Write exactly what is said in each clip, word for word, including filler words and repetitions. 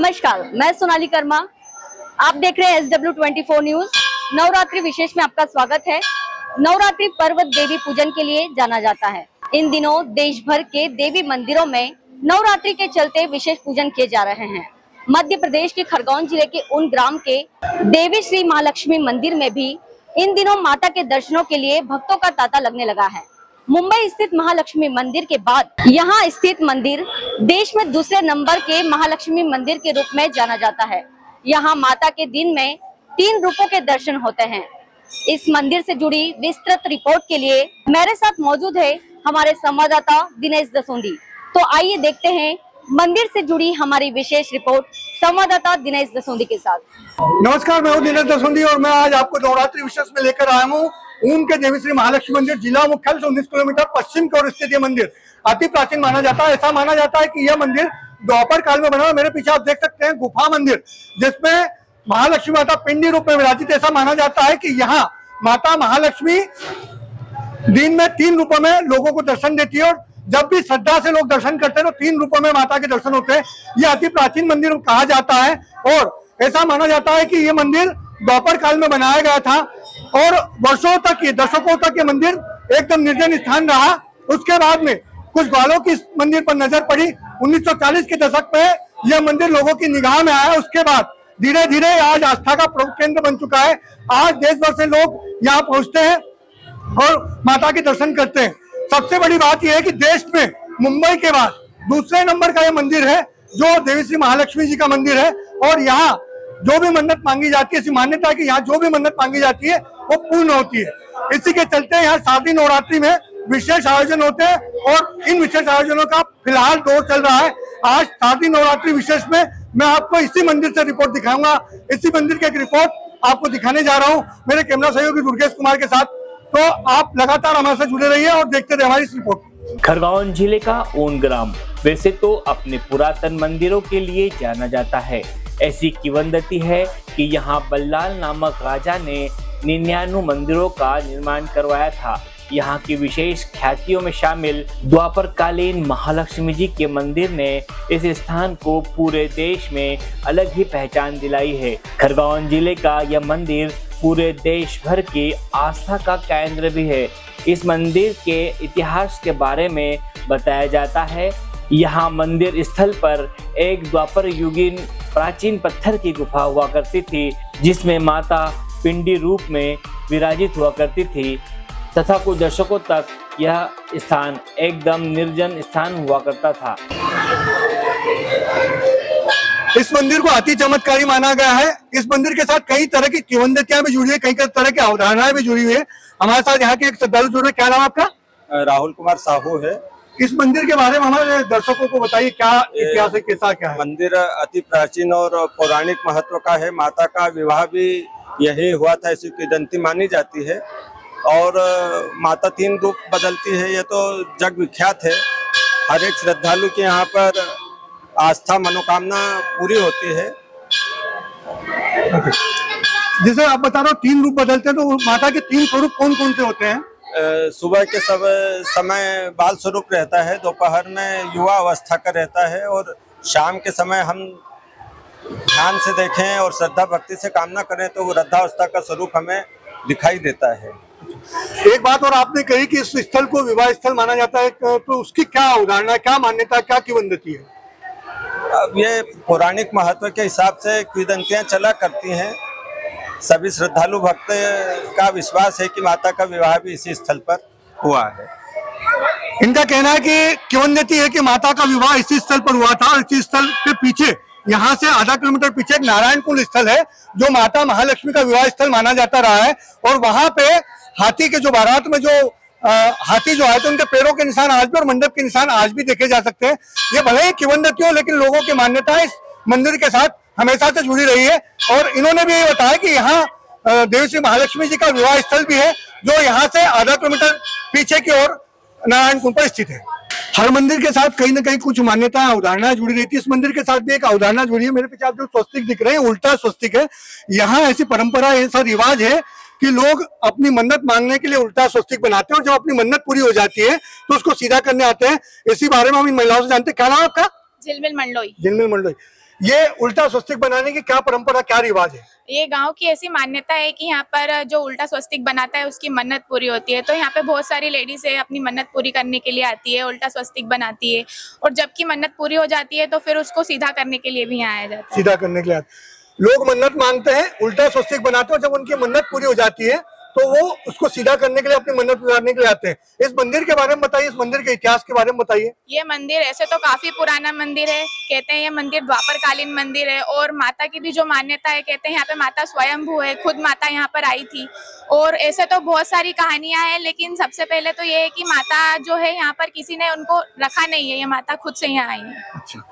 नमस्कार, मैं सोनाली कर्मा, आप देख रहे हैं एस डब्ल्यू चौबीस न्यूज़। नवरात्रि विशेष में आपका स्वागत है। नवरात्रि पर्व देवी पूजन के लिए जाना जाता है। इन दिनों देश भर के देवी मंदिरों में नवरात्रि के चलते विशेष पूजन किए जा रहे हैं। मध्य प्रदेश के खरगोन जिले के ऊन ग्राम के देवी श्री महालक्ष्मी मंदिर में भी इन दिनों माता के दर्शनों के लिए भक्तों का तांता लगने लगा है। मुंबई स्थित महालक्ष्मी मंदिर के बाद यहाँ स्थित मंदिर देश में दूसरे नंबर के महालक्ष्मी मंदिर के रूप में जाना जाता है। यहाँ माता के दिन में तीन रूपों के दर्शन होते हैं। इस मंदिर से जुड़ी विस्तृत रिपोर्ट के लिए मेरे साथ मौजूद है हमारे संवाददाता दिनेश दसोंडी। तो आइए देखते हैं मंदिर से जुड़ी हमारी विशेष रिपोर्ट संवाददाता दिनेश दसोंडी के साथ। नमस्कार, मैं हूँ दिनेश दसोंडी और मैं आज आपको नवरात्रि विशेष में लेकर आया हूँ ऊन के देवी श्री महालक्ष्मी मंदिर, जिला मुख्यालय से उन्नीस किलोमीटर पश्चिम की ओर स्थित यह मंदिर अति प्राचीन माना जाता है। ऐसा माना जाता है कि यह मंदिर द्वापर काल में बना। मेरे पीछे आप देख सकते हैं गुफा मंदिर, जिसमें महालक्ष्मी माता पिंडी रूप में विराजित। ऐसा माना जाता है कि यहाँ माता महालक्ष्मी दिन में तीन रूपों में लोगों को दर्शन देती है और जब भी श्रद्धा से लोग दर्शन करते हैं तो तीन रूपों में माता के दर्शन होते हैं। यह अति प्राचीन मंदिर कहा जाता है और ऐसा माना जाता है कि यह मंदिर द्वापर काल में बनाया गया था और वर्षों तक ये दशकों तक ये मंदिर एकदम निर्जन स्थान रहा। उसके बाद में कुछ ग्वालों की इस मंदिर पर नजर पड़ी। उन्नीस सौ चालीस के दशक में यह मंदिर लोगों की निगाह में आया। उसके बाद धीरे धीरे आज आस्था का प्रमुख केंद्र बन चुका है। आज देश भर से लोग यहाँ पहुँचते हैं और माता के दर्शन करते हैं। सबसे बड़ी बात यह है कि देश में मुंबई के बाद दूसरे नंबर का यह मंदिर है, जो देवी श्री महालक्ष्मी जी का मंदिर है। और यहाँ जो भी मन्नत मांगी जाती है, ऐसी मान्यता है कि यहाँ जो भी मन्नत मांगी जाती है वो पूर्ण होती है। इसी के चलते यहाँ शादी नवरात्रि में विशेष आयोजन होते हैं और इन विशेष आयोजनों का फिलहाल दौर चल रहा है। आज शादी नवरात्रि विशेष में मैं आपको इसी मंदिर से रिपोर्ट दिखाऊंगा। इसी मंदिर की एक रिपोर्ट आपको दिखाने जा रहा हूँ मेरे कैमरा सहयोगी दुर्गेश कुमार के साथ। तो आप लगातार हमारे साथ जुड़े रहिए और देखते रहिए हमारी इस रिपोर्ट। खरगोन जिले का ऊन ग्राम वैसे तो अपने पुरातन मंदिरों के लिए जाना जाता है। ऐसी किंवदंती है कि यहाँ बल्लाल नामक राजा ने निन्यानवे मंदिरों का निर्माण करवाया था। यहाँ की विशेष ख्यातियों में शामिल द्वापरकालीन महालक्ष्मी जी के मंदिर ने इस स्थान को पूरे देश में अलग ही पहचान दिलाई है। खरगोन जिले का यह मंदिर पूरे देश भर की आस्था का केंद्र भी है। इस मंदिर के इतिहास के बारे में बताया जाता है। यहाँ मंदिर स्थल पर एक द्वापर युगीन प्राचीन पत्थर की गुफा हुआ करती थी, जिसमें माता पिंडी रूप में विराजित हुआ करती थी तथा कुछ दशकों तक यह स्थान एकदम निर्जन स्थान हुआ करता था। इस मंदिर को अति चमत्कारी माना गया है। इस मंदिर के साथ कई तरह की किंवदंतियां भी जुड़ी है, कई तरह की अवधारणाएं भी जुड़ी हुई है। हमारे साथ यहाँ के एक श्रद्धालु जुड़े। क्या नाम आपका? राहुल कुमार साहू है। इस मंदिर के बारे में हमारे दर्शकों को बताइए, क्या इतिहास है, कैसा क्या है? मंदिर अति प्राचीन और पौराणिक महत्व का है। माता का विवाह भी यही हुआ था, ऐसी किंवदंती मानी जाती है। और माता तीन रूप बदलती है, यह तो जग विख्यात है। हर एक श्रद्धालु के यहाँ पर आस्था मनोकामना पूरी होती है। जैसे आप बता रहे हो तीन रूप बदलते हैं, तो माता के तीन स्वरूप कौन कौन से होते हैं? सुबह के सब समय बाल स्वरूप रहता है, दोपहर में युवा अवस्था का रहता है और शाम के समय हम ध्यान से देखें और श्रद्धा भक्ति से कामना करें तो वो वृद्धावस्था का स्वरूप हमें दिखाई देता है। एक बात और आपने कही कि इस स्थल को विवाह स्थल माना जाता है, तो उसकी क्या उदाहरण, क्या मान्यता, क्या किंवदंती है? अब ये पौराणिक महत्व के हिसाब से किंवदंतियाँ चला करती हैं। सभी श्रद्धालु भक्त का विश्वास है कि माता का विवाह भी इसी स्थल पर हुआ है। इनका कहना है कि किंवदंती है कि माता का विवाह इसी स्थल पर हुआ था। इसी स्थल के पीछे, यहाँ से आधा किलोमीटर पीछे एक नारायण कुंड स्थल है, जो माता महालक्ष्मी का विवाह स्थल माना जाता रहा है। और वहाँ पे हाथी के जो बारात में जो आ, हाथी जो आए थे, उनके पैरों के निशान आज भी और मंडप के निशान आज भी देखे जा सकते हैं। ये भले ही किंवदंती हो, लेकिन लोगों की मान्यता इस मंदिर के साथ हमेशा से जुड़ी रही है। और इन्होंने भी ये बताया कि यहाँ देवी श्री महालक्ष्मी जी का विवाह स्थल भी है, जो यहाँ से आधा किलोमीटर पीछे की ओर नारायण कुंड पर स्थित है। हर मंदिर के साथ कहीं ना कहीं कुछ मान्यता अवधारणा जुड़ी रहती है। इस मंदिर के साथ भी एक अवधारणा जुड़ी है। मेरे पीछे आप जो स्वस्तिक दिख रहे हैं, उल्टा स्वस्तिक है। यहाँ ऐसी परंपरा, ऐसा रिवाज है कि लोग अपनी मन्नत मांगने के लिए उल्टा स्वस्तिक बनाते हैं और जब अपनी मन्नत पूरी हो जाती है तो उसको सीधा करने आते हैं। इसी बारे में हम इन महिलाओं से जानते हैं। क्या नाम आपका? झिलमिल मंडलोई। झिलमिल मंडलोई, ये उल्टा स्वस्तिक बनाने की क्या परंपरा, क्या रिवाज है? ये गांव की ऐसी मान्यता है कि यहाँ पर जो उल्टा स्वस्तिक बनाता है उसकी मन्नत पूरी होती है। तो यहाँ पे बहुत सारी लेडीज है अपनी मन्नत पूरी करने के लिए आती है, उल्टा स्वस्तिक बनाती है और जबकि मन्नत पूरी हो जाती है तो फिर उसको सीधा करने के लिए भी यहाँ आया जाता है। सीधा करने के लिए लोग मन्नत मांगते हैं, उल्टा स्वस्तिक बनाते हैं, जब उनकी मन्नत पूरी हो जाती है तो वो उसको सीधा करने के लिए अपनी मन्नत उतारने के लिए आते हैं। इस मंदिर के बारे में बताइए, इस मंदिर के इतिहास के बारे में बताइए। ये मंदिर ऐसे तो काफी पुराना मंदिर है, कहते हैं ये मंदिर द्वापरकालीन मंदिर है और माता की भी जो मान्यता है, कहते हैं यहाँ पे माता स्वयंभू है, खुद माता यहाँ पर आई थी। और ऐसे तो बहुत सारी कहानियां हैं, लेकिन सबसे पहले तो ये है कि माता जो है यहाँ पर किसी ने उनको रखा नहीं है, ये माता खुद से यहाँ आई है। अच्छा,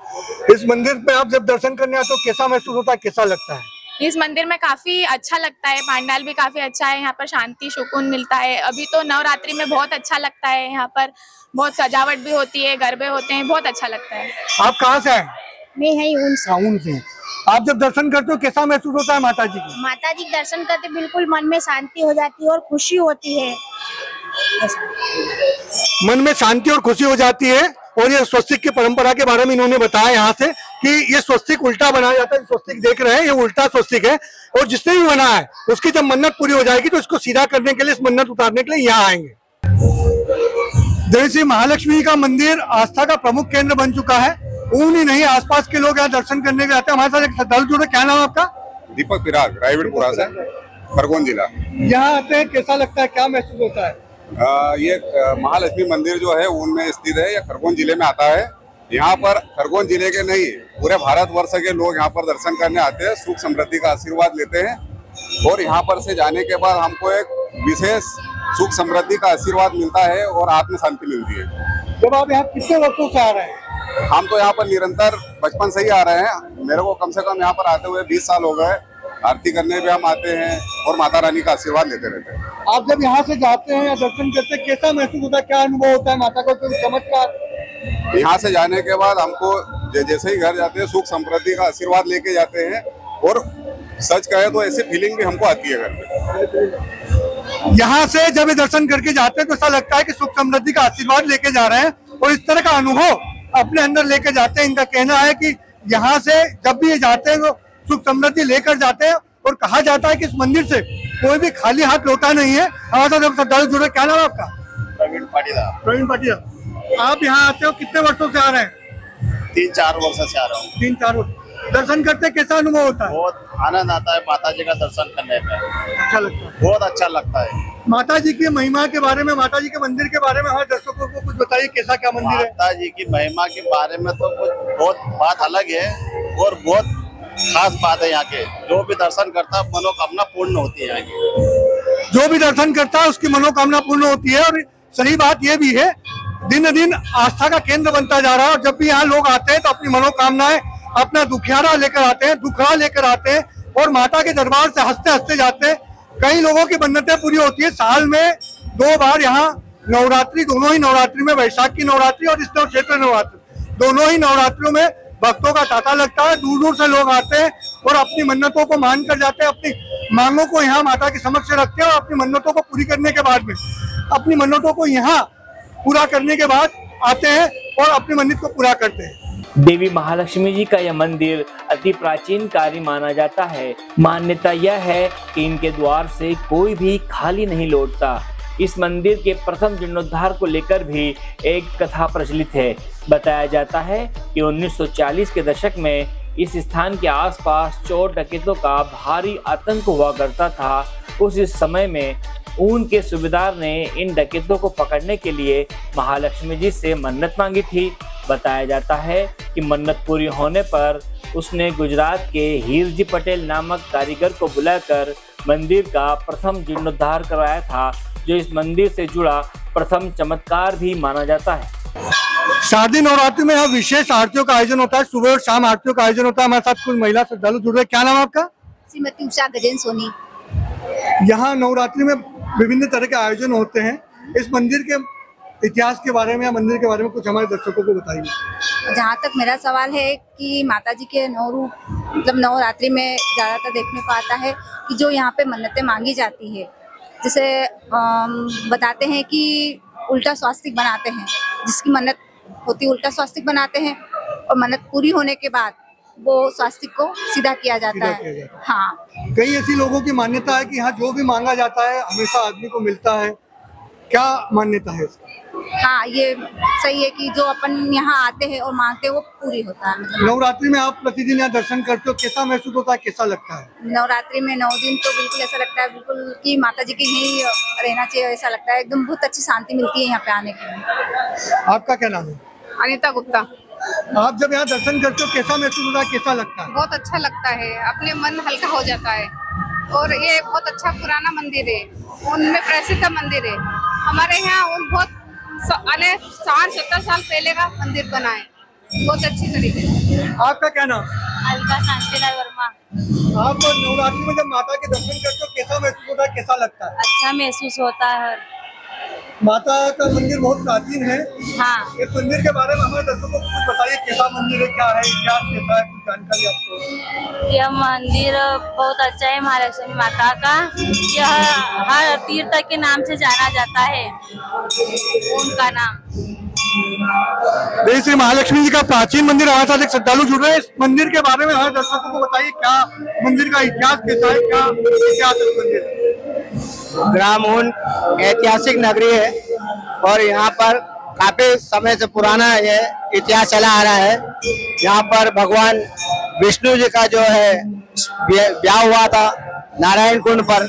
इस मंदिर में आप जब दर्शन करने आते हो कैसा महसूस होता है, कैसा लगता है? इस मंदिर में काफी अच्छा लगता है, पंडाल भी काफी अच्छा है, यहाँ पर शांति सुकून मिलता है। अभी तो नवरात्रि में बहुत अच्छा लगता है, यहाँ पर बहुत सजावट भी होती है, गरबे होते हैं, बहुत अच्छा लगता है। आप कहाँ से हैं? मैं यही ऊन से। ऊन से आप जब दर्शन करते हो कैसा महसूस होता है माता जी को? माता जी दर्शन करते बिल्कुल मन में शांति हो जाती है और खुशी होती है। मन में शांति और खुशी हो जाती है। और ये स्वस्तिक की परंपरा के बारे में इन्होंने बताया यहाँ से कि ये स्वस्तिक उल्टा बनाया जाता है। स्वस्तिक देख रहे हैं, ये उल्टा स्वस्तिक है और जिसने भी बना है उसकी जब मन्नत पूरी हो जाएगी तो इसको सीधा करने के लिए, इस मन्नत उतारने के लिए यहाँ आएंगे। जैसे महालक्ष्मी का मंदिर आस्था का प्रमुख केंद्र बन चुका है, ऊन ही नहीं आसपास के लोग यहाँ दर्शन करने के आते हैं। हमारे साथ एक श्रद्धालु जुड़े, क्या नाम आपका? दीपक विराग, रायवड़पुरा से, खरगोन जिला। यहाँ आते हैं, कैसा लगता है, क्या महसूस होता है? आ, ये महालक्ष्मी मंदिर जो है ऊन में स्थित है, यह खरगोन जिले में आता है। यहाँ पर खरगोन जिले के नहीं पूरे भारत वर्ष के लोग यहाँ पर दर्शन करने आते हैं, सुख समृद्धि का आशीर्वाद लेते हैं और यहाँ पर से जाने के बाद हमको एक विशेष सुख समृद्धि का आशीर्वाद मिलता है और आत्म शांति मिलती है। जब आप यहाँ कितने वर्षों से आ रहे हैं? हम तो यहाँ पर निरंतर बचपन से ही आ रहे हैं, मेरे को कम से कम यहाँ पर आते हुए बीस साल हो गए। आरती करने भी हम आते हैं और माता रानी का आशीर्वाद लेते रहते हैं। आप जब यहाँ से जाते हैं या दर्शन करते हैं कैसा महसूस होता है, क्या अनुभव होता है माता को, कोई चमत्कार? यहाँ से जाने के बाद हमको जैसे ही घर जाते हैं सुख समृद्धि का आशीर्वाद लेके जाते हैं और सच कहे तो ऐसी फीलिंग भी हमको आती है घर में। यहाँ से जब दर्शन करके जाते हैं तो ऐसा लगता है की सुख समृद्धि का आशीर्वाद लेके जा रहे हैं और इस तरह का अनुभव अपने अंदर लेके जाते हैं। इनका कहना है की यहाँ से जब भी ये जाते हैं तो सुख समृद्धि लेकर जाते हैं और कहा जाता है कि इस मंदिर से कोई भी खाली हाथ लौटा नहीं है। हमारे साथ जुड़े, क्या नाम आपका? प्रवीण पाटिल। प्रवीण पाटिल, आप यहाँ आते हो कितने वर्षों से आ रहे हैं? तीन चार वर्षों से आ रहा हूँ। तीन चार वर्ष दर्शन करते कैसा अनुभव होता है? बहुत आनंद आता है, माता जी का दर्शन करने में अच्छा लगता है, बहुत अच्छा लगता है। माता जी की महिमा के बारे में, माता जी के मंदिर के बारे में हमारे दर्शकों को कुछ बताइए, कैसा क्या मंदिर है? माता जी की महिमा के बारे में तो कुछ बहुत बात अलग है और बहुत खास बात है। यहाँ के जो भी दर्शन करता है मनोकामना पूर्ण होती है। यहाँ की जो भी दर्शन करता है उसकी मनोकामना पूर्ण होती है। और सही बात यह भी है, दिन दिन आस्था का केंद्र बनता जा रहा है और जब भी यहाँ लोग आते हैं तो अपनी मनोकामनाएं, अपना दुखियारा लेकर आते हैं, दुखड़ा लेकर आते हैं और माता के दरबार से हंसते हंसते जाते हैं। कई लोगों की मन्नतें पूरी होती है। साल में दो बार यहाँ नवरात्रि, दोनों ही नवरात्रि में, वैशाख की नवरात्रि और इस नवक्षेत्र नवरात्रि, दोनों ही नवरात्रियों में भक्तों का तांता लगता है। दूर दूर से लोग आते हैं और अपनी मन्नतों को मान कर जाते हैं, अपनी मांगों को यहाँ माता के समक्ष रखते हैं और अपनी मन्नतों को पूरी करने के बाद में, अपनी मन्नतों को यहाँ पूरा करने के बाद आते हैं और अपनी मन्नत को पूरा करते हैं। देवी महालक्ष्मी जी का यह मंदिर अति प्राचीन कार्य माना जाता है। मान्यता यह है कि इनके द्वार से कोई भी खाली नहीं लौटता। इस मंदिर के प्रथम जीर्णोद्धार को लेकर भी एक कथा प्रचलित है। बताया जाता है कि उन्नीस सौ चालीस के दशक में इस स्थान के आसपास चोर डकैतों का भारी आतंक हुआ करता था। उस समय में ऊन के सूबेदार ने इन डकैतों को पकड़ने के लिए महालक्ष्मी जी से मन्नत मांगी थी। बताया जाता है कि मन्नत पूरी होने पर उसने गुजरात के हीराजी पटेल नामक कारीगर को बुलाकर मंदिर का प्रथम जीर्णोद्धार कराया था, जो इस मंदिर से जुड़ा प्रथम चमत्कार भी माना जाता है। शारदीय नवरात्रि में यहाँ विशेष आरतियों का आयोजन होता है, सुबह और शाम आरतियों का आयोजन होता है। हमारे साथ कुछ महिला श्रद्धालु जुड़ रहे हैं, क्या नाम आपका? श्रीमती उषा गजेंद्र सोनी। यहाँ नवरात्रि में विभिन्न तरह के आयोजन होते हैं। इस मंदिर के इतिहास के बारे में या मंदिर के बारे में कुछ हमारे दर्शकों को बताइए। जहाँ तक मेरा सवाल है कि माता जी के नौ रूप मतलब नवरात्रि में ज्यादातर देखने को आता है कि जो यहाँ पे मन्नतें मांगी जाती है, जैसे बताते हैं कि उल्टा स्वास्तिक बनाते हैं, जिसकी मन्नत होती है उल्टा स्वास्तिक बनाते हैं और मन्नत पूरी होने के बाद वो स्वास्थ्य को सीधा किया जाता सीधा है किया जाता। हाँ, कई ऐसी लोगों की मान्यता है कि हाँ जो भी मांगा जाता है हमेशा आदमी को मिलता है, क्या मान्यता है इसका? हाँ, ये सही है कि जो अपन यहाँ आते हैं और मांगते हैं वो पूरी होता है। नवरात्रि में आप प्रतिदिन यहाँ दर्शन करते हो, कैसा महसूस होता है, कैसा लगता है? नवरात्रि में नौ दिन तो बिल्कुल ऐसा लगता है बिल्कुल कि माता जी के यही रहना चाहिए, ऐसा लगता है एकदम, बहुत अच्छी शांति मिलती है यहाँ पे आने के। आपका क्या नाम है? अनिता गुप्ता। आप जब यहाँ दर्शन करते हो कैसा महसूस होता है, कैसा लगता है? बहुत अच्छा लगता है, अपने मन हल्का हो जाता है। और ये बहुत अच्छा पुराना मंदिर है, उनमें प्रसिद्ध मंदिर है हमारे यहाँ। उन बहुत साठ सत्तर साल पहले का मंदिर बना है, बहुत अच्छी तरीके से। आपका क्या नाम? अलका शांतिलाल वर्मा। आप नवरात्रि में जब माता के दर्शन करते हो कैसा महसूस होता है, कैसा लगता है? अच्छा महसूस होता है। माता का मंदिर बहुत प्राचीन है। हाँ, इस मंदिर के बारे में हमारे दर्शकों को कुछ बताइए, कैसा मंदिर है, क्या है, इतिहास कैसा है, कुछ जानकारी आपको? यह मंदिर बहुत अच्छा है महालक्ष्मी माता का। यह हर तीर्थ के नाम से जाना जाता है, उनका नाम। श्री महालक्ष्मी जी का प्राचीन मंदिर, हमारे साथ एक श्रद्धालु जुड़ रहे हैं। इस मंदिर के बारे में हमारे दर्शकों को बताइए, क्या मंदिर का इतिहास कैसा है, क्या इतिहास है मंदिर? ग्राम ऊन ऐतिहासिक नगरी है और यहाँ पर काफी समय से पुराना ये इतिहास चला आ रहा है। यहाँ पर भगवान विष्णु जी का जो है ब्याह हुआ था नारायण कुंड पर,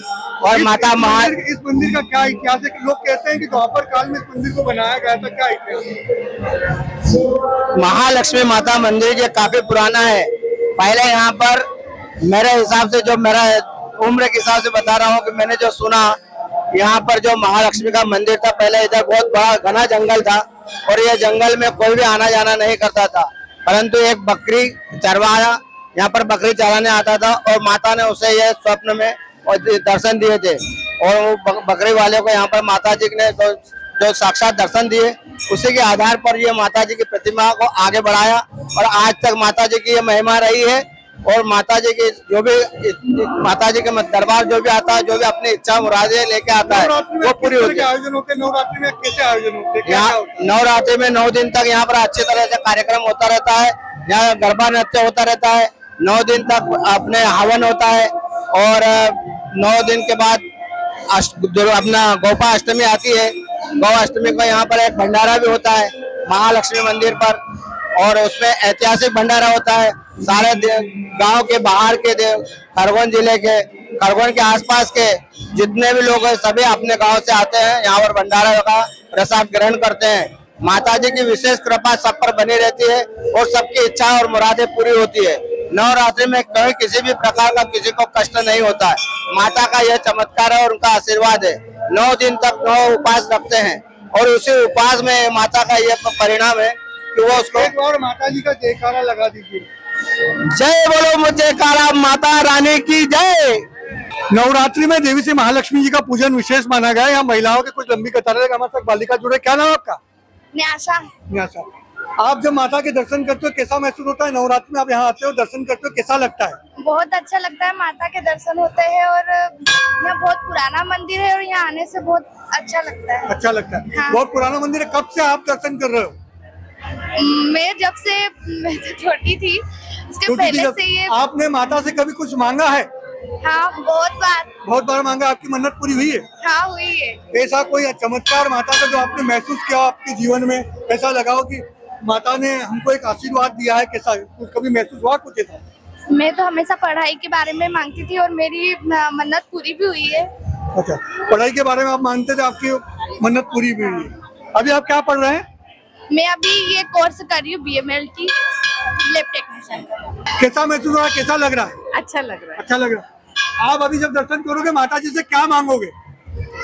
और माता महाल। इस मंदिर का क्या इतिहास है? लोग कहते हैं कि द्वापर काल में इस मंदिर को बनाया गया था, क्या इतिहास? महालक्ष्मी माता मंदिर ये काफी पुराना है। पहले यहाँ पर मेरे हिसाब से, जो मेरा उम्र के हिसाब से बता रहा हूँ कि मैंने जो सुना, यहाँ पर जो महालक्ष्मी का मंदिर था पहले इधर बहुत बड़ा घना जंगल था और यह जंगल में कोई भी आना जाना नहीं करता था, परंतु एक बकरी चरवाहा यहाँ पर बकरी चराने आता था और माता ने उसे यह स्वप्न में दर्शन दिए थे और वो बकरी वाले को यहाँ पर माता जी ने जो, जो साक्षात दर्शन दिए, उसी के आधार पर यह माता जी की प्रतिमा को आगे बढ़ाया और आज तक माता जी की यह महिमा रही है। और माता जी के जो भी माता जी के दरबार जो भी आता है, जो भी अपनी इच्छा मुरादे लेके आता है वो पूरी होती है। आयोजन होते हैं नवरात्रि में, कैसे आयोजन होते हैं? यहाँ नवरात्रि में नौ दिन तक यहाँ पर अच्छे तरह से कार्यक्रम होता रहता है। यहाँ गरबा नृत्य होता रहता है, नौ दिन तक अपने हवन होता है और नौ दिन के बाद अपना गोपा अष्टमी आती है। गौ अष्टमी का यहाँ पर एक भंडारा भी होता है महालक्ष्मी मंदिर पर, और उसमें ऐतिहासिक भंडारा होता है। सारे गांव के बाहर के, खरगोन जिले के, खरगोन के आसपास के जितने भी लोग हैं सभी अपने गांव से आते हैं, यहाँ पर भंडारा का प्रसाद ग्रहण करते हैं। माता जी की विशेष कृपा सब पर बनी रहती है और सबकी इच्छा और मुरादें पूरी होती है। नवरात्रि में कहीं किसी भी प्रकार का किसी को कष्ट नहीं होता है। माता का यह चमत्कार है और उनका आशीर्वाद है। नौ दिन तक नौ उपवास रखते हैं और उसी उपवास में माता का यह परिणाम है कि वो उसको। एक बार माता जी का जयकारा लगा दीजिए। जय बोलो मुझे कारा माता रानी की जय। नवरात्रि में देवी श्री महालक्ष्मी जी का पूजन विशेष माना गया है। यहाँ महिलाओं के कुछ लंबी कतार है। हमारे साथ बालिका जुड़े, क्या नाम आपका? न्यासा। न्यासा, आप जब माता के दर्शन करते हो कैसा महसूस होता है? नवरात्रि में आप यहाँ आते हो, दर्शन करते हो, कैसा लगता है? बहुत अच्छा लगता है, माता के दर्शन होते हैं और यहाँ बहुत पुराना मंदिर है और यहाँ आने से बहुत अच्छा लगता है। अच्छा लगता है, बहुत पुराना मंदिर है। कब से आप दर्शन कर रहे हो? मैं जब से मैं तो छोटी थी, उसके पहले से ये। आपने माता से कभी कुछ मांगा है? हाँ, बहुत बार। बहुत बार मांगा, आपकी मन्नत पूरी हुई है? हाँ, हुई है। ऐसा कोई चमत्कार माता का जो आपने महसूस किया आपके जीवन में, ऐसा लगा हो कि माता ने हमको एक आशीर्वाद दिया है, कैसा कभी महसूस हुआ कुछ ऐसा? मैं तो हमेशा पढ़ाई के बारे में मांगती थी और मेरी मन्नत पूरी भी हुई है। अच्छा, पढ़ाई के बारे में आप मांगते थे, आपकी मन्नत पूरी भी हुई है। अभी आप क्या पढ़ रहे हैं? मैं अभी ये कोर्स कर रही हूँ B M L T lab technician. कैसा महसूस हो रहा है, कैसा लग रहा है? अच्छा लग रहा है। अच्छा लग रहा है। आप अभी जब दर्शन करोगे माता जी से क्या मांगोगे?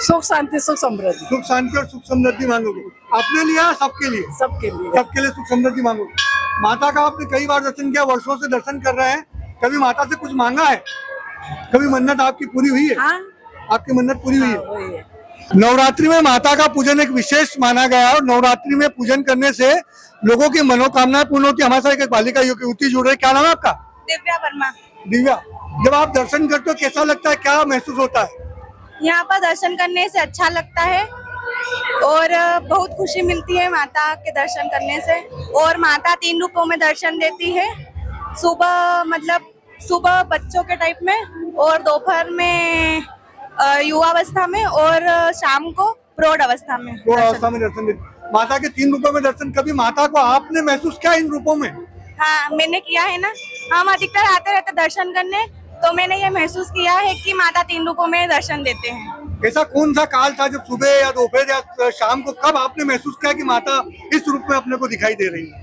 सुख शांति, सुख समृद्धि। सुख शांति और सुख समृद्धि मांगोगे अपने लिए? सबके लिए? सबके लिए। सबके लिए सुख समृद्धि मांगोगे। माता का आपने कई बार दर्शन किया, वर्षों से दर्शन कर रहे हैं, कभी माता से कुछ मांगा है, कभी मन्नत आपकी पूरी हुई है? आपकी मन्नत पूरी हुई है। नवरात्रि में माता का पूजन एक विशेष माना गया है और नवरात्रि में पूजन करने से लोगों की मनोकामनाएं पूर्ण होती है। हमारे साथ एक बालिका युवती जुड़ रही, क्या नाम है आपका? दिव्या बर्मा। दिव्या, जब आप दर्शन करते हो कैसा लगता है, क्या महसूस होता है? यहाँ पर दर्शन करने से अच्छा लगता है और बहुत खुशी मिलती है माता के दर्शन करने से। और माता तीन रूपों में दर्शन देती है सुबह मतलब सुबह बच्चों के टाइप में और दोपहर में युवावस्था में और शाम को प्रौढ़ अवस्था में प्रौढ़ अवस्था में दर्शन। माता के तीन रूपों में दर्शन, कभी माता को आपने महसूस किया इन रूपों में? हाँ मैंने किया है ना, हम अधिकतर आते रहते दर्शन करने, तो मैंने ये महसूस किया है कि माता तीन रूपों में दर्शन देते हैं। ऐसा कौन सा काल था जब सुबह या दोपहर या शाम को कब आपने महसूस किया कि माता इस रूप में अपने को दिखाई दे रही है?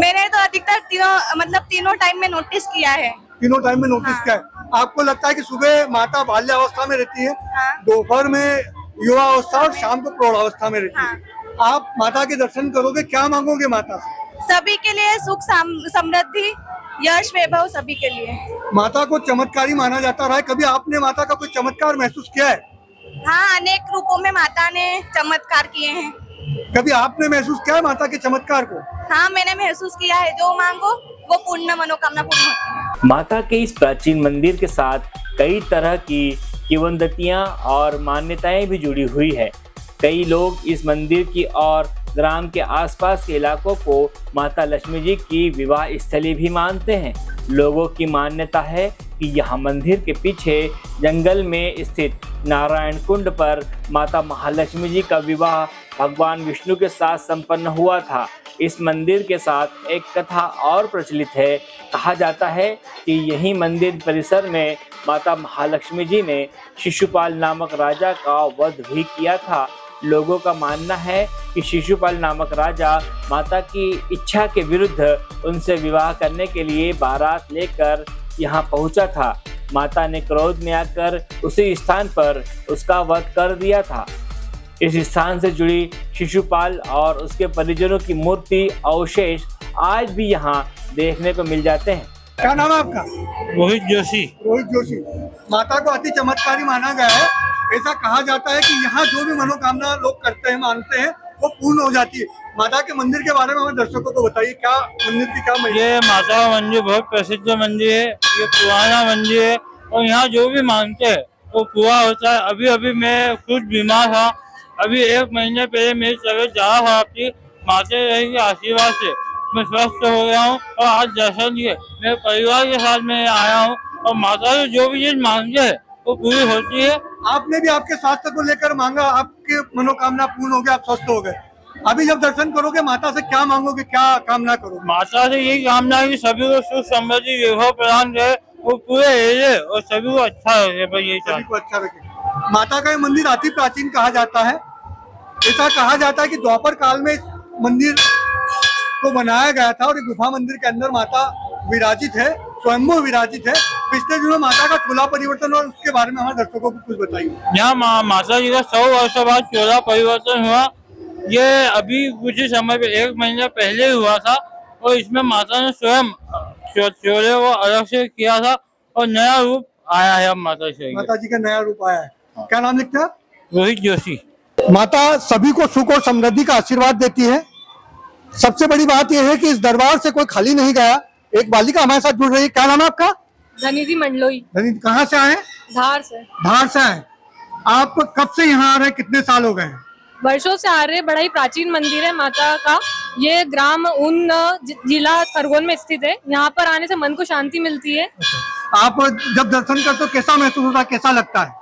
मैंने तो अधिकतर तीनों मतलब तीनों टाइम में नोटिस किया है। तीनों टाइम में नोटिस हाँ। किया है। आपको लगता है कि सुबह माता बाल्यावस्था में रहती है, हाँ। दोपहर में युवा अवस्था और शाम को प्रौढ़ावस्था में रहती हाँ। है। आप माता के दर्शन करोगे, क्या मांगोगे माता से? सभी के लिए सुख समृद्धि यश वैभव सभी के लिए। माता को चमत्कारी माना जाता रहा है, कभी आपने माता का कोई चमत्कार महसूस किया है? हाँ अनेक रूपों में माता ने चमत्कार किए हैं। कभी आपने महसूस किया है माता के चमत्कार को? हाँ मैंने महसूस किया है, जो मांगो वो पूर्ण मनोकामना पूर्ण होती है। माता के इस प्राचीन मंदिर के साथ कई तरह की किंवदंतियां और मान्यताएं भी जुड़ी हुई है। कई लोग इस मंदिर की और ग्राम के आसपास के इलाकों को माता लक्ष्मी जी की विवाह स्थली भी मानते हैं। लोगों की मान्यता है कि यह मंदिर के पीछे जंगल में स्थित नारायण कुंड पर माता महालक्ष्मी जी का विवाह भगवान विष्णु के साथ संपन्न हुआ था। इस मंदिर के साथ एक कथा और प्रचलित है। कहा जाता है कि यही मंदिर परिसर में माता महालक्ष्मी जी ने शिशुपाल नामक राजा का वध भी किया था। लोगों का मानना है कि शिशुपाल नामक राजा माता की इच्छा के विरुद्ध उनसे विवाह करने के लिए बारात लेकर यहाँ पहुँचा था। माता ने क्रोध में आकर उसी स्थान पर उसका वध कर दिया था। इस स्थान से जुड़ी शिशुपाल और उसके परिजनों की मूर्ति अवशेष आज भी यहाँ देखने को मिल जाते हैं। क्या नाम है आपका? रोहित जोशी। रोहित जोशी, माता को अति चमत्कारी माना गया है। ऐसा कहा जाता है कि यहाँ जो भी मनोकामना लोग करते हैं मानते हैं वो पूर्ण हो जाती है। माता के मंदिर के बारे में हमें दर्शकों को बताइए, क्या मंदिर की क्या महिमा? ये माता मंदिर बहुत प्रसिद्ध मंदिर है, ये पुराना मंदिर है और यहाँ जो भी मानते हैं वो पूरा होता है। अभी अभी मैं कुछ बीमार था, अभी एक महीने पहले मेरी तबीयत ज़्यादा खराब थी, माता के आशीर्वाद से मैं स्वस्थ हो गया हूँ और आज दर्शन दिए मेरे परिवार के साथ मैं आया हूँ और माता से जो भी चीज़ मांगते हैं वो पूरी होती है। आपने भी आपके स्वास्थ्य को लेकर मांगा, आपके मनोकामना पूर्ण हो गई, आप स्वस्थ हो गए। अभी जब दर्शन करोगे माता से क्या मांगोगे, क्या कामना करोगे? माता से यही कामना है कि सभी को सुख समृद्धि वैभव प्रदान करे, वो पूरे रहे और सभी को अच्छा रहे, बस यही सभी को अच्छा रखे। माता का ये मंदिर अति प्राचीन कहा जाता है। ऐसा कहा जाता है कि द्वापर काल में इस मंदिर को बनाया गया था और गुफा मंदिर के अंदर माता विराजित है, स्वयंभू विराजित है। पिछले दिनों माता का चोला परिवर्तन और उसके बारे में हमारे दर्शकों को कुछ बताइए। यहाँ मा, माता जी का सौ वर्षों बाद चोला परिवर्तन हुआ, ये अभी कुछ ही समय एक महीना पहले हुआ था और इसमें माता ने स्वयं चोले को अलग से किया था और नया रूप आया है। अब माता जी माता जी का नया रूप आया है। क्या नाम लिखता है? रोहित जोशी। माता सभी को सुख और समृद्धि का आशीर्वाद देती है। सबसे बड़ी बात यह है कि इस दरबार से कोई खाली नहीं गया। एक बालिका हमारे साथ जुड़ रही है। क्या नाम है आपका? धनी मंडलोई। धनी, कहाँ से आए? धार से। धार से आए। आप कब से यहाँ आ रहे हैं, कितने साल हो गए हैं? वर्षों से आ रहे। बड़ा ही प्राचीन मंदिर है माता का। ये ग्राम ऊन जिला खरगोन में स्थित है। यहाँ पर आने से मन को शांति मिलती है। अच्छा। आप जब दर्शन करते हो कैसा महसूस होता है, कैसा लगता है?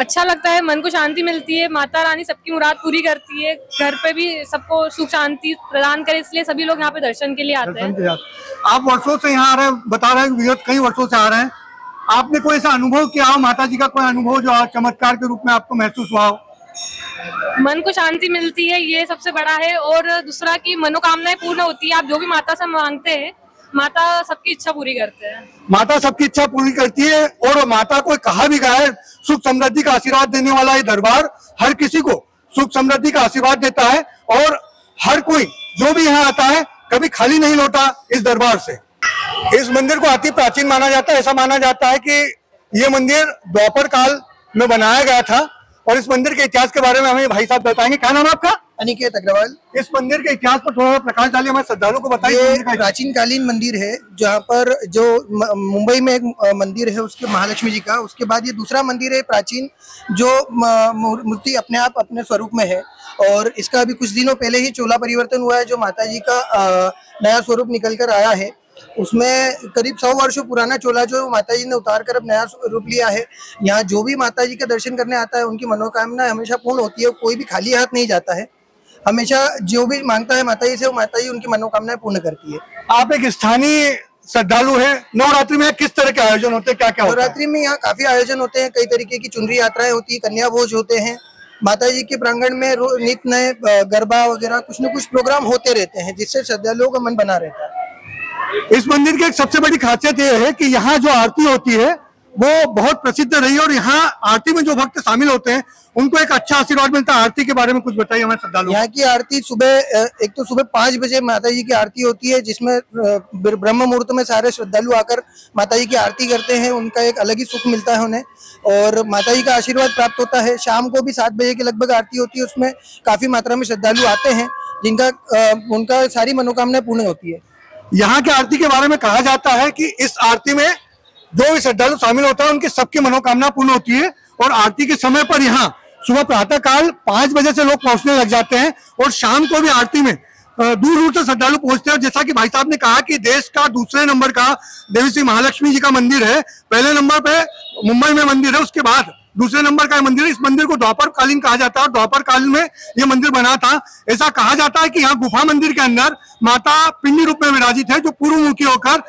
अच्छा लगता है, मन को शांति मिलती है। माता रानी सबकी मुराद पूरी करती है, घर पे भी सबको सुख शांति प्रदान करे, इसलिए सभी लोग यहाँ पे दर्शन के लिए आते हैं। आप वर्षों से यहाँ आ रहे हैं, बता रहे हैं कई वर्षों से आ रहे हैं। आपने कोई ऐसा अनुभव किया हो माता जी का, कोई अनुभव जो चमत्कार के रूप में आपको महसूस हुआ हो? मन को शांति मिलती है, ये सबसे बड़ा है, और दूसरा की मनोकामनाएं पूर्ण होती है। आप जो भी माता से मांगते हैं माता सबकी इच्छा पूरी करते हैं। माता सबकी इच्छा पूरी करती है और माता को कहा भी गया है सुख समृद्धि का आशीर्वाद देने वाला। ये दरबार हर किसी को सुख समृद्धि का आशीर्वाद देता है और हर कोई जो भी यहाँ आता है कभी खाली नहीं लौटा इस दरबार से। इस मंदिर को अति प्राचीन माना जाता है। ऐसा माना जाता है कि ये मंदिर द्वापर काल में बनाया गया था और इस मंदिर के इतिहास के बारे में हमें भाई साहब बताएंगे। क्या नाम है आपका? अनिकेत अग्रवाल। इस मंदिर के इतिहास पर थोड़ा प्रकाश डालिए, हमारे श्रद्धालुओं को बताइए। प्राचीन कालीन मंदिर है जहाँ पर जो मुंबई में एक मंदिर है उसके महालक्ष्मी जी का, उसके बाद ये दूसरा मंदिर है प्राचीन जो मूर्ति अपने आप अपने स्वरूप में है और इसका अभी कुछ दिनों पहले ही चोला परिवर्तन हुआ है जो माता जी का नया स्वरूप निकल कर आया है। उसमें करीब सौ वर्षों पुराना चोला जो माताजी ने उतार कर अब नया रूप लिया है। यहाँ जो भी माताजी का दर्शन करने आता है उनकी मनोकामना हमेशा पूर्ण होती है, कोई भी खाली हाथ नहीं जाता है। हमेशा जो भी मांगता है माताजी से वो माताजी उनकी मनोकामनाएं पूर्ण करती है। आप एक स्थानीय श्रद्धालु है, नवरात्रि में किस तरह के आयोजन होते हैं, क्या क्या? नवरात्रि में यहाँ काफी आयोजन होते हैं, कई तरीके की चुनरी यात्राएं होती है, कन्या भोज होते हैं, माता जी के प्रांगण में नित्य नए गरबा वगैरह कुछ न कुछ प्रोग्राम होते रहते हैं, जिससे श्रद्धालुओं का मन बना रहता है। इस मंदिर की एक सबसे बड़ी खासियत यह है कि यहाँ जो आरती होती है वो बहुत प्रसिद्ध रही है और यहाँ आरती में जो भक्त शामिल होते हैं उनको एक अच्छा आशीर्वाद मिलता है। आरती के बारे में कुछ बताइए हमारे श्रद्धालु। यहाँ की आरती सुबह एक तो सुबह पाँच बजे माता जी की आरती होती है, जिसमें ब्रह्म मुहूर्त में सारे श्रद्धालु आकर माता जी की आरती करते हैं, उनका एक अलग ही सुख मिलता है उन्हें और माता जी का आशीर्वाद प्राप्त होता है। शाम को भी सात बजे के लगभग आरती होती है, उसमें काफी मात्रा में श्रद्धालु आते हैं जिनका उनका सारी मनोकामना पूर्ण होती है। यहाँ की आरती के बारे में कहा जाता है कि इस आरती में जो भी श्रद्धालु शामिल होता है उनकी सबकी मनोकामना पूर्ण होती है और आरती के समय पर यहाँ सुबह प्रातः काल पांच बजे से लोग पहुंचने लग जाते हैं और शाम को भी आरती में दूर दूर से श्रद्धालु पहुंचते हैं। जैसा कि भाई साहब ने कहा कि देश का दूसरे नंबर का देवी श्री महालक्ष्मी जी का मंदिर है, पहले नंबर पे मुंबई में मंदिर है, उसके बाद दूसरे नंबर का मंदिर है। इस मंदिर को द्वापर कालीन कहा जाता है और द्वापर कालीन में यह मंदिर बना था। ऐसा कहा जाता है कि यहाँ गुफा मंदिर के अंदर माता पिंडी रूप में विराजित है जो पूर्वमुखी होकर,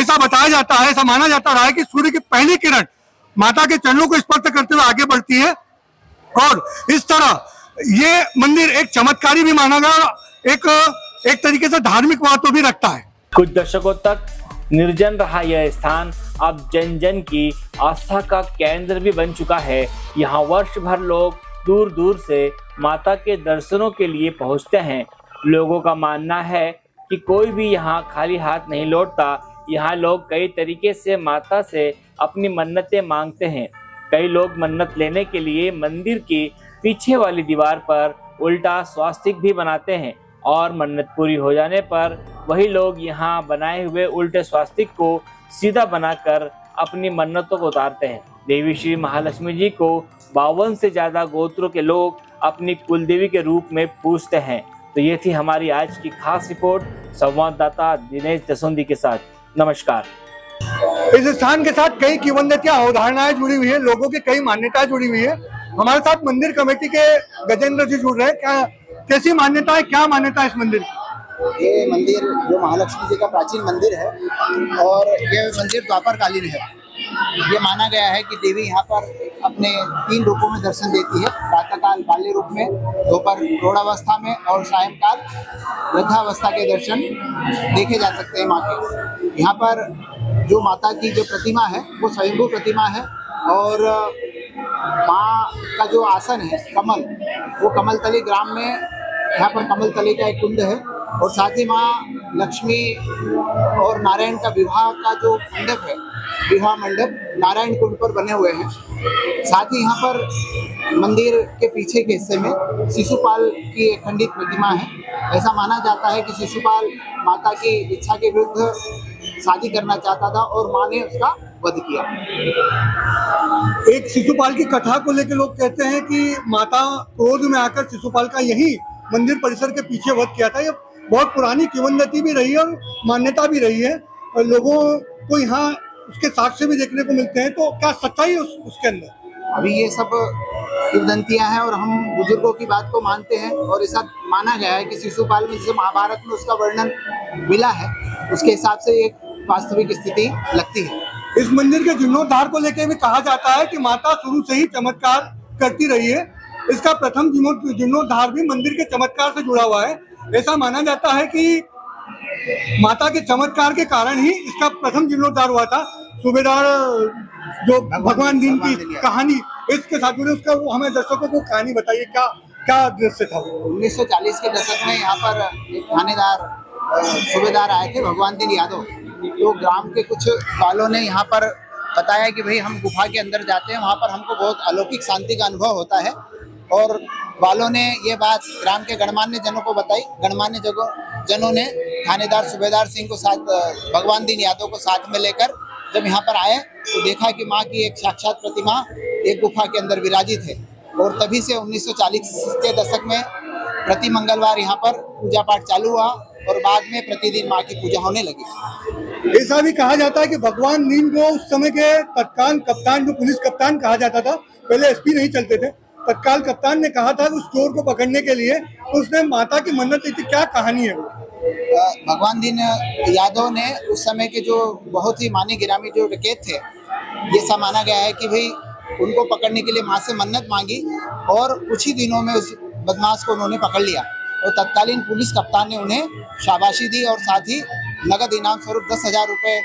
ऐसा बताया जाता है, ऐसा माना जाता रहा है कि सूर्य की पहली किरण माता के चरणों को स्पर्श करते हुए आगे बढ़ती है और इस तरह ये मंदिर एक चमत्कारी भी माना गया, एक एक तरीके से धार्मिक महत्व भी रखता है। कुछ दशकों तक निर्जन रहा यह स्थान अब जन जन की आस्था का केंद्र भी बन चुका है। यहाँ वर्ष भर लोग दूर दूर से माता के दर्शनों के लिए पहुँचते हैं। लोगों का मानना है कि कोई भी यहाँ खाली हाथ नहीं लौटता। यहाँ लोग कई तरीके से माता से अपनी मन्नतें मांगते हैं। कई लोग मन्नत लेने के लिए मंदिर की पीछे वाली दीवार पर उल्टा स्वास्तिक भी बनाते हैं और मन्नत पूरी हो जाने पर वही लोग यहाँ बनाए हुए उल्टे स्वास्तिक को सीधा बनाकर अपनी मन्नतों को उतारते हैं। देवी श्री महालक्ष्मी जी को बावन से ज़्यादा गोत्रों के लोग अपनी कुलदेवी के रूप में पूजते हैं। तो ये थी हमारी आज की खास रिपोर्ट संवाददाता दिनेश दसोंडी के साथ। नमस्कार। इस स्थान के साथ कई किंवदंतियां अवधारणाएं जुड़ी हुई है, लोगों की कई मान्यताएं जुड़ी हुई है। हमारे साथ मंदिर कमेटी के गजेंद्र जी जुड़ रहे हैं। क्या कैसी मान्यता है, क्या मान्यता है इस मंदिर की? ये मंदिर जो महालक्ष्मी जी का प्राचीन मंदिर है और ये मंदिर द्वापर कालीन है। ये माना गया है कि देवी यहाँ पर अपने तीन रूपों में दर्शन देती है, प्रातःकाल बाल्य रूप में, दोपहर प्रौढ़ावस्था में और सायंकाल वृद्धावस्था के दर्शन देखे जा सकते हैं माँ के। यहाँ पर जो माता की जो प्रतिमा है वो स्वयंभू प्रतिमा है और माँ का जो आसन है कमल, वो कमलतली ग्राम में, यहाँ पर कमलतली का एक कुंड है और साथ ही माँ लक्ष्मी और नारायण का विवाह का जो मंडप है, विवाह मंडप नारायण कुंड पर बने हुए हैं। साथ ही यहाँ पर मंदिर के पीछे के हिस्से में शिशुपाल की एक खंडित प्रतिमा है। ऐसा माना जाता है कि शिशुपाल माता की इच्छा के विरुद्ध शादी करना चाहता था और माँ ने उसका वध किया। एक शिशुपाल की कथा को लेकर लोग कहते हैं कि माता क्रोध में आकर शिशुपाल का यही मंदिर परिसर के पीछे वध किया था। ये बहुत पुरानी किंवदंती भी रही है और मान्यता भी रही है और लोगों को यहाँ उसके साक्ष्य भी देखने को मिलते हैं। तो क्या सच्चाई है उस, उसके अंदर? अभी ये सब किंवदंतियाँ हैं और हम बुजुर्गों की बात को मानते हैं और ऐसा माना गया है कि शिशुपाल में जैसे महाभारत में उसका वर्णन मिला है उसके हिसाब से एक वास्तविक स्थिति लगती है। इस मंदिर के जीर्णोद्धार को लेकर भी कहा जाता है कि माता शुरू से ही चमत्कार करती रही है। इसका प्रथम जीर्णोद्धार भी मंदिर के चमत्कार से जुड़ा हुआ है। ऐसा माना जाता है कि माता के चमत्कार के कारण ही इसका प्रथम जीर्णोद्धार हुआ था। सूबेदार जो भगवानदीन की कहानी इसके साथ जुड़े, उसका वो हमें दर्शकों को कहानी बताइए, क्या क्या दृश्य था? उन्नीस सौ चालीस के दशक में यहाँ पर एक थानेदार सूबेदार आए थे भगवानदीन यादव, तो ग्राम के कुछ वालों ने यहाँ पर बताया कि भाई हम गुफा के अंदर जाते हैं, वहाँ पर हमको बहुत अलौकिक शांति का अनुभव होता है। और वालों ने ये बात ग्राम के गणमान्य जनों को बताई। गणमान्य जनों जनों ने थानेदार सूबेदार सिंह को साथ, भगवान दीन यादव को साथ में लेकर जब यहाँ पर आए तो देखा कि माँ की एक साक्षात प्रतिमा एक गुफा के अंदर विराजित है और तभी से उन्नीस सौ चालीस के दशक में प्रति मंगलवार यहाँ पर पूजा पाठ चालू हुआ और बाद में प्रतिदिन माँ की पूजा होने लगी। ऐसा भी कहा जाता है कि भगवानदीन को उस समय के तत्काल कप्तान जो पुलिस कप्तान कहा जाता था, पहले एसपी नहीं चलते थे, तत्काल कप्तान ने कहा था उस चोर को पकड़ने के लिए, तो उसने माता की मन्नत की थी। क्या कहानी है वो? भगवानदीन यादव ने उस समय के जो बहुत ही माने गिरामी जो डकैत थे, ये सा माना गया है कि भाई उनको पकड़ने के लिए माँ से मन्नत मांगी और कुछ ही दिनों में उस बदमाश को उन्होंने पकड़ लिया और तत्कालीन पुलिस कप्तान ने उन्हें शाबाशी दी और साथ ही नगद इनाम स्वरूप दस हजार रुपये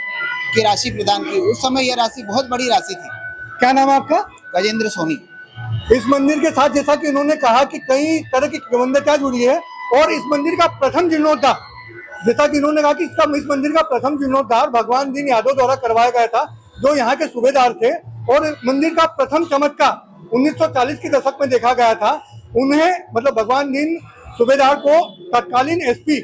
की राशि प्रदान की। उस समय यह राशि बहुत बड़ी राशि थी। क्या नाम है आपका? राजेंद्र सोनी। इस मंदिर के साथ जैसा कि उन्होंने कहा कि कई तरह की प्रबंधता जुड़ी है और इस मंदिर का प्रथम जीर्णोद्धार, जैसा कि इन्होंने कहा कि इसका इस मंदिर का प्रथम जीर्णोद्धार भगवानदीन यादव द्वारा करवाया गया था, जो यहाँ के सूबेदार थे, और मंदिर का प्रथम चमत्कार उन्नीस सौ चालीस के दशक में देखा गया था। उन्हें मतलब भगवानदीन सूबेदार को तत्कालीन एसपी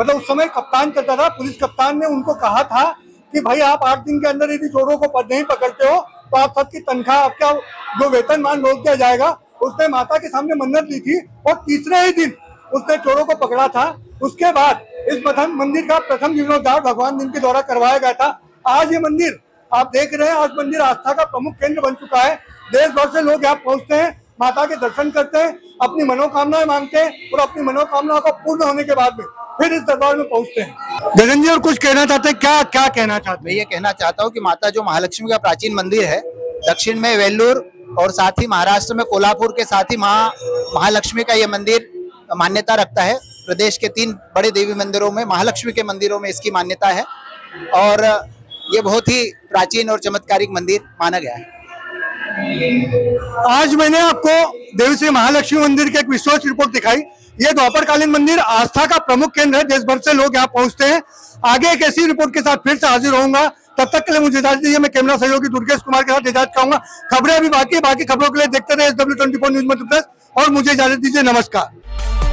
मतलब उस समय कप्तान करता था, पुलिस कप्तान ने उनको कहा था कि भाई आप आठ दिन के अंदर यदि चोरों को नहीं पकड़ते हो तो आप सबकी तनख्वाह, आपका जो वेतनमान रोक दिया जाएगा। उसने माता के सामने मन्नत ली थी और तीसरे ही दिन उसने चोरों को पकड़ा था। उसके बाद इस प्रथम मंदिर का प्रथम जीर्णोद्धार भगवानदीन के द्वारा करवाया गया था। आज ये मंदिर आप देख रहे हैं, आज मंदिर आस्था का प्रमुख केंद्र बन चुका है। देश भर से लोग यहाँ पहुँचते हैं, माता के दर्शन करते हैं, अपनी मनोकामनाएं मांगते हैं और अपनी मनोकामनाओं का पूर्ण होने के बाद में फिर इस दरबार में पहुंचते हैं। गगन जी और कुछ कहना चाहते हैं? क्या क्या कहना चाहते हैं? मैं ये कहना चाहता हूँ कि माता जो महालक्ष्मी का प्राचीन मंदिर है, दक्षिण में वेल्लूर और साथ ही महाराष्ट्र में कोल्हापुर के साथ ही महा महालक्ष्मी का ये मंदिर मान्यता रखता है। प्रदेश के तीन बड़े देवी मंदिरों में महालक्ष्मी के मंदिरों में इसकी मान्यता है और ये बहुत ही प्राचीन और चमत्कारिक मंदिर माना गया है। आज मैंने आपको देवी श्री महालक्ष्मी मंदिर के एक विशेष रिपोर्ट दिखाई। ये दोपहरकालीन मंदिर आस्था का प्रमुख केंद्र है, देश भर से लोग यहाँ पहुँचते हैं। आगे एक ऐसी रिपोर्ट के साथ फिर से हाजिर होऊंगा, तब तक के लिए मुझे इजाजत दीजिए। मैं कैमरा सहयोगी दुर्गेश कुमार के साथ इजाजत चाहूंगा। खबरें अभी बाकी बाकी खबरों के लिए देखते रहे S W twenty four news Madhya Pradesh और मुझे इजाजत दीजिए। नमस्कार।